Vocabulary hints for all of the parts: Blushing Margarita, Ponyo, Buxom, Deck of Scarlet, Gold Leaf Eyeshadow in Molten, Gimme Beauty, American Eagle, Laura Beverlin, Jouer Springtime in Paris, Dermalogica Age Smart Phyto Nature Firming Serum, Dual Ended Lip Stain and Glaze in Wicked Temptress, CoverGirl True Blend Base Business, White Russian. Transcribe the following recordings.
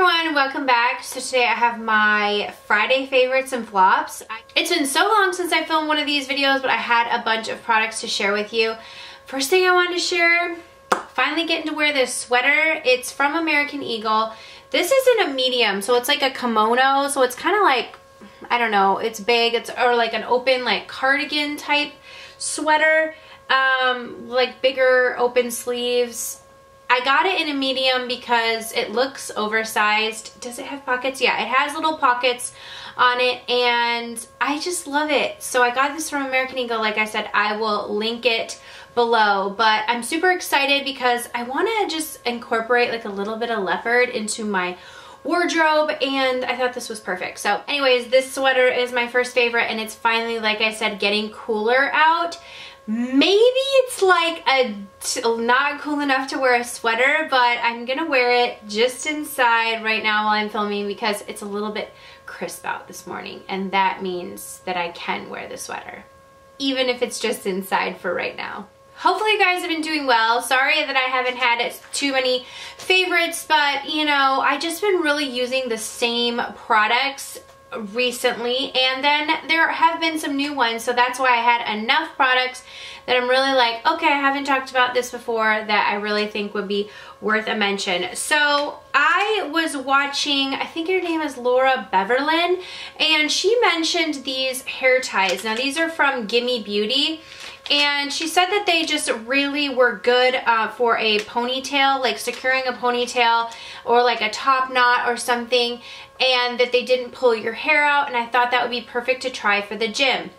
everyone, welcome back. So today I have my Friday favorites and flops. It's been so long since I filmed one of these videos, but I had a bunch of products to share with you. First thing I wanted to share, finally getting to wear this sweater. It's from American Eagle. This is in a medium, so it's like a kimono, so it's kind of like, I don't know, it's big, it's or like an open like cardigan type sweater, like bigger open sleeves. I got it in a medium because it looks oversized. Does it have pockets? Yeah, it has little pockets on it and I just love it. So I got this from American Eagle. Like I said, I will link it below, but I'm super excited because I want to just incorporate like a little bit of leopard into my wardrobe and I thought this was perfect. So anyways, this sweater is my first favorite and it's finally, like I said, getting cooler out. Maybe it's like a not cool enough to wear a sweater, but I'm gonna wear it just inside right now while I'm filming because it's a little bit crisp out this morning and that means that I can wear the sweater even if it's just inside for right now. Hopefully you guys have been doing well. Sorry that I haven't had too many favorites, but you know, I just been really using the same products recently and then there have been some new ones, so that's why I had enough products that I'm really like, okay, I haven't talked about this before that I really think would be worth a mention. So I was watching, I think her name is Laura Beverlin, and she mentioned these hair ties. Now these are from Gimme Beauty and she said that they just really were good for a ponytail, like securing a ponytail or like a top knot or something, and that they didn't pull your hair out, and I thought that would be perfect to try for the gym.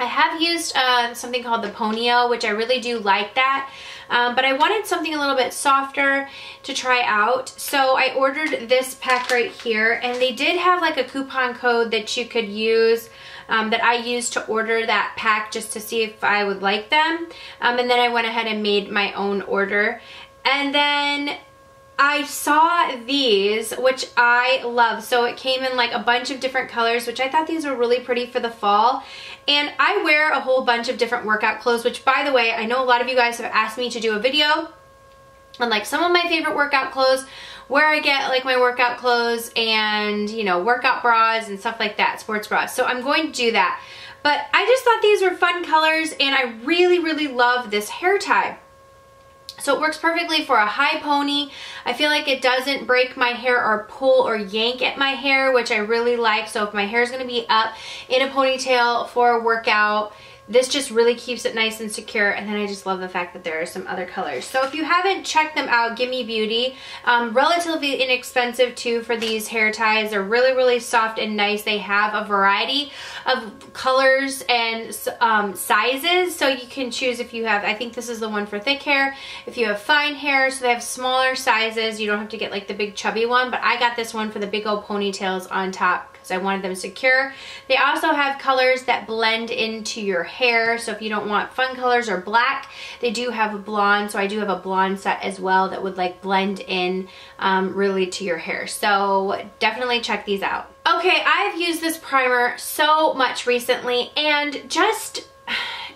I have used something called the Ponyo, which I really do like that, but I wanted something a little bit softer to try out, so I ordered this pack right here, and they did have like a coupon code that you could use, that I used to order that pack just to see if I would like them, and then I went ahead and made my own order, and then I saw these, which I love. So it came in like a bunch of different colors, which I thought these were really pretty for the fall. And I wear a whole bunch of different workout clothes, which by the way, I know a lot of you guys have asked me to do a video on like some of my favorite workout clothes, where I get like my workout clothes and, you know, workout bras and stuff like that, sports bras. So I'm going to do that. But I just thought these were fun colors and I really, really love this hair tie. So it works perfectly for a high pony. I feel like it doesn't break my hair or pull or yank at my hair, which I really like. So if my hair is going to be up in a ponytail for a workout, this just really keeps it nice and secure. And then I just love the fact that there are some other colors. So if you haven't checked them out, Gimme Beauty, relatively inexpensive too for these hair ties. They're really, really soft and nice. They have a variety of colors and sizes. So you can choose if you have, I think this is the one for thick hair. If you have fine hair, so they have smaller sizes. You don't have to get like the big chubby one, but I got this one for the big old ponytails on top. I wanted them secure. They also have colors that blend into your hair, so if you don't want fun colors or black, they do have a blonde, so I do have a blonde set as well that would like blend in really to your hair, so definitely check these out. Okay, I've used this primer so much recently and just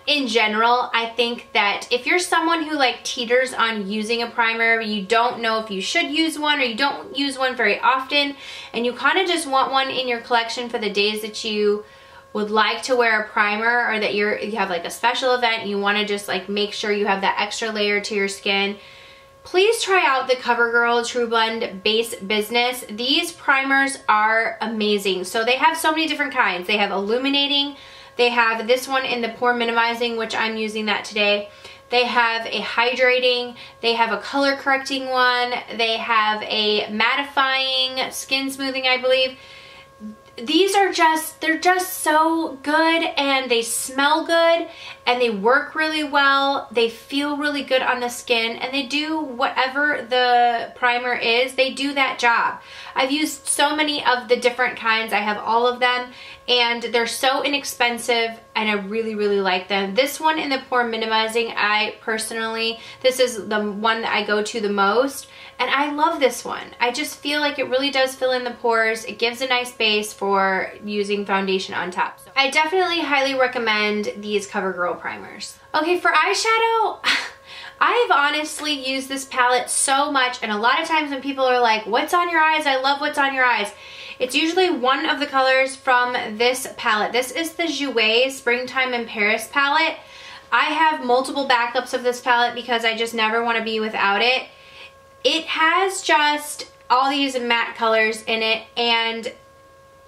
in general, I think that if you're someone who like teeters on using a primer, you don't know if you should use one or you don't use one very often, and you kind of just want one in your collection for the days that you would like to wear a primer or that you have like a special event and you want to just like make sure you have that extra layer to your skin, please try out the CoverGirl True Blend Base Business. These primers are amazing. So they have so many different kinds. They have illuminating, they have this one in the pore minimizing, which I'm using that today. They have a hydrating, they have a color correcting one, they have a mattifying, skin smoothing, I believe. These are just, they're just so good and they smell good and they work really well. They feel really good on the skin and they do whatever the primer is, they do that job. I've used so many of the different kinds. I have all of them and they're so inexpensive and I really, really like them. This one in the pore minimizing, I personally, this is the one that I go to the most. And I love this one. I just feel like it really does fill in the pores. It gives a nice base for using foundation on top. So I definitely highly recommend these CoverGirl primers. Okay, for eyeshadow, I have honestly used this palette so much, and a lot of times when people are like, what's on your eyes? I love what's on your eyes. It's usually one of the colors from this palette. This is the Jouer Springtime in Paris palette. I have multiple backups of this palette because I just never want to be without it. It has just all these matte colors in it and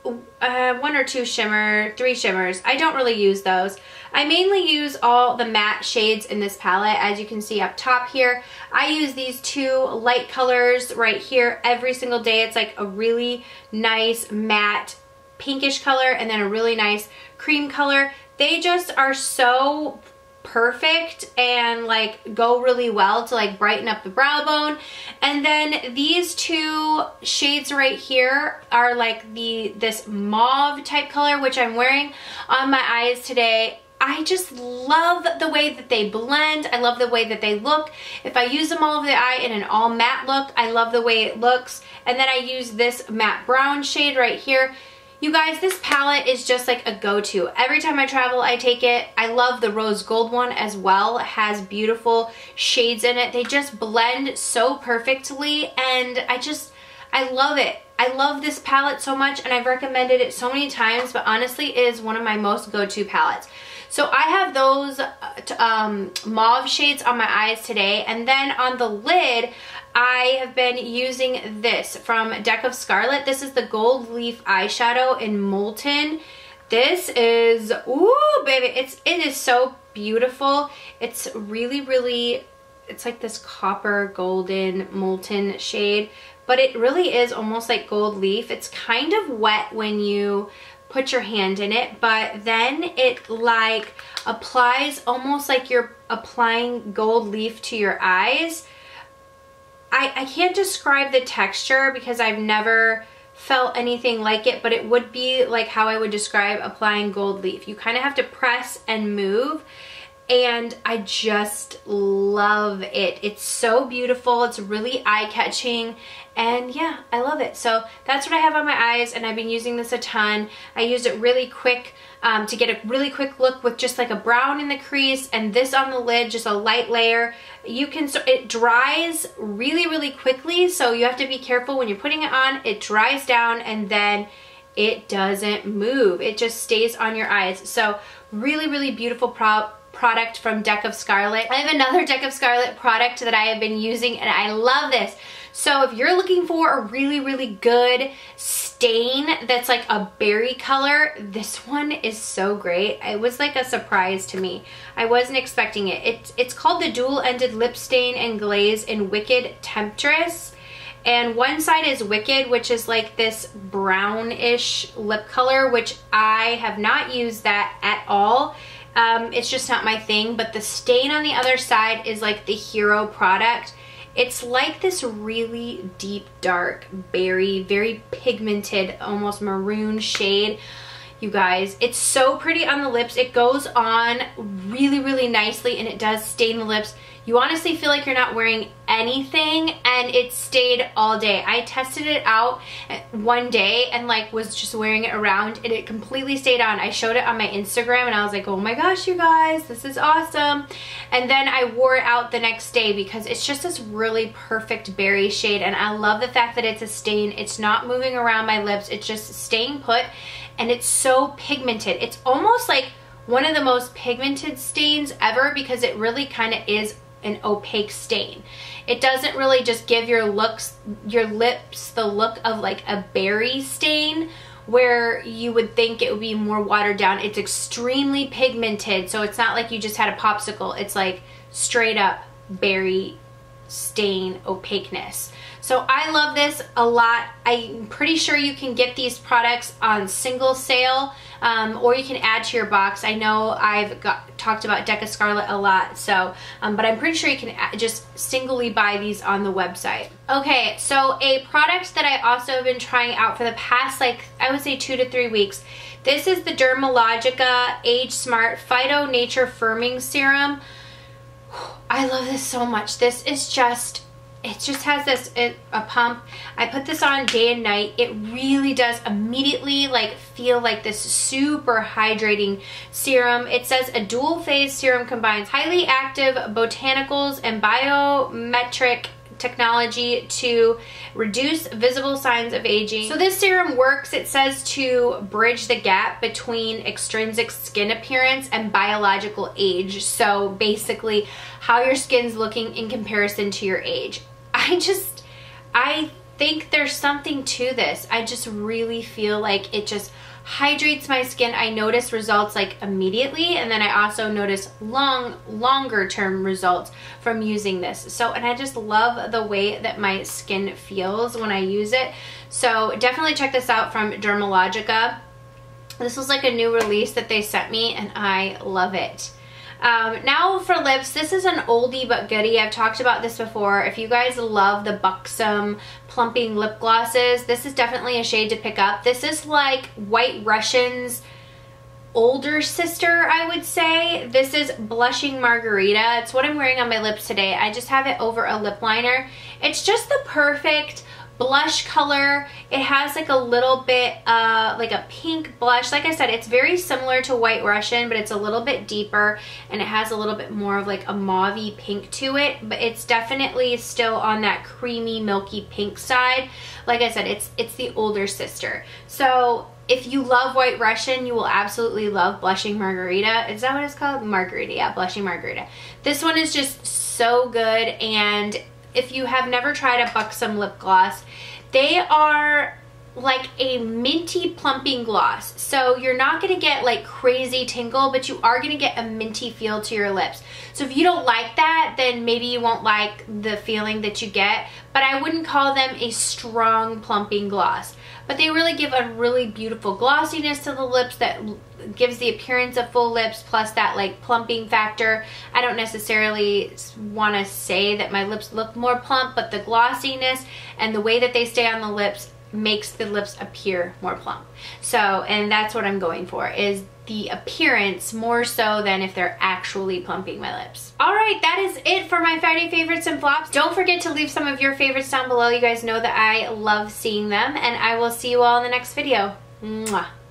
one or two shimmer, three shimmers. I don't really use those. I mainly use all the matte shades in this palette, as you can see up top here. I use these two light colors right here every single day. It's like a really nice matte pinkish color and then a really nice cream color. They just are so perfect and like go really well to like brighten up the brow bone. And then these two shades right here are like this mauve type color, which I'm wearing on my eyes today. I just love the way that they blend. I love the way that they look. If I use them all over the eye in an all matte look, I love the way it looks. And then I use this matte brown shade right here. You guys, this palette is just like a go-to. Every time I travel, I take it. I love the rose gold one as well. It has beautiful shades in it. They just blend so perfectly, and I love it. I love this palette so much, and I've recommended it so many times, but honestly, it is one of my most go-to palettes. So I have those mauve shades on my eyes today, and then on the lid, I have been using this from Deck of Scarlet. This is the Gold Leaf Eyeshadow in Molten. This is, ooh, baby, it is so beautiful. It's really, really, it's like this copper golden molten shade, but it really is almost like gold leaf. It's kind of wet when you put your hand in it, but then it like applies almost like you're applying gold leaf to your eyes. I can't describe the texture because I've never felt anything like it, but it would be like how I would describe applying gold leaf. You kind of have to press and move, and I just love it. It's so beautiful. It's really eye-catching, and yeah, I love it. So that's what I have on my eyes, and I've been using this a ton. I used it really quick to get a really quick look with just like a brown in the crease and this on the lid, just a light layer. It dries really, really quickly, so you have to be careful when you're putting it on. It dries down and then it doesn't move. It just stays on your eyes. So really, really beautiful product from Deck of Scarlet. I have another Deck of Scarlet product that I have been using, and I love this. So if you're looking for a really, really good stain that's like a berry color, this one is so great. It was like a surprise to me. I wasn't expecting it. It's called the Dual Ended Lip Stain and Glaze in Wicked Temptress. And one side is Wicked, which is like this brownish lip color, which I have not used that at all. It's just not my thing, but the stain on the other side is like the Hero product. It's like this really deep, dark, berry, very pigmented, almost maroon shade. You guys, it's so pretty on the lips. It goes on really, really nicely, and it does stain the lips. You honestly feel like you're not wearing anything, and it stayed all day. I tested it out one day and like was just wearing it around, and it completely stayed on. I showed it on my Instagram and I was like, oh my gosh, you guys, this is awesome. And then I wore it out the next day because it's just this really perfect berry shade, and I love the fact that it's a stain. It's not moving around my lips. It's just staying put, and it's so pigmented. It's almost like one of the most pigmented stains ever because it really kind of is an opaque stain. It doesn't really just give your lips the look of like a berry stain where you would think it would be more watered down. It's extremely pigmented, so it's not like you just had a popsicle. It's like straight up berry stain opaqueness. So I love this a lot. I'm pretty sure you can get these products on single sale, or you can add to your box. I know I've talked about Deck of Scarlet a lot, so but I'm pretty sure you can just singly buy these on the website. Okay, so a product that I also have been trying out for the past, like, I would say 2 to 3 weeks. This is the Dermalogica Age Smart Phyto Nature Firming Serum. I love this so much. This is just it just has this a pump. I put this on day and night. It really does immediately like feel like this super hydrating serum. It says a dual phase serum combines highly active botanicals and biometric technology to reduce visible signs of aging. So this serum works, it says, to bridge the gap between extrinsic skin appearance and biological age. So basically how your skin's looking in comparison to your age. I think there's something to this. I just really feel like it just hydrates my skin. I notice results like immediately, and then I also notice longer term results from using this. So, and I just love the way that my skin feels when I use it. So definitely check this out from Dermalogica. This was like a new release that they sent me and I love it. Now for lips, this is an oldie but goodie. I've talked about this before. If you guys love the Buxom plumping lip glosses, this is definitely a shade to pick up. This is like White Russian's older sister, I would say. This is Blushing Margarita. It's what I'm wearing on my lips today. I just have it over a lip liner. It's just the perfect blush color. It has like a little bit like a pink blush. Like I said, it's very similar to White Russian, but it's a little bit deeper and it has a little bit more of like a mauvey pink to it, but it's definitely still on that creamy milky pink side. Like I said, it's the older sister. So if you love White Russian, you will absolutely love Blushing Margarita. Is that what it's called? Margarita. Yeah, Blushing Margarita. This one is just so good. And if you have never tried a Buxom lip gloss, they are like a minty plumping gloss. So you're not going to get like crazy tingle, but you are going to get a minty feel to your lips. So if you don't like that, then maybe you won't like the feeling that you get, but I wouldn't call them a strong plumping gloss. But they really give a really beautiful glossiness to the lips that gives the appearance of full lips, plus that like plumping factor. I don't necessarily want to say that my lips look more plump, but the glossiness and the way that they stay on the lips makes the lips appear more plump. So, and that's what I'm going for, is the appearance more so than if they're actually plumping my lips. All right, that is it for my Friday favorites and flops. Don't forget to leave some of your favorites down below. You guys know that I love seeing them, and I will see you all in the next video. Mwah.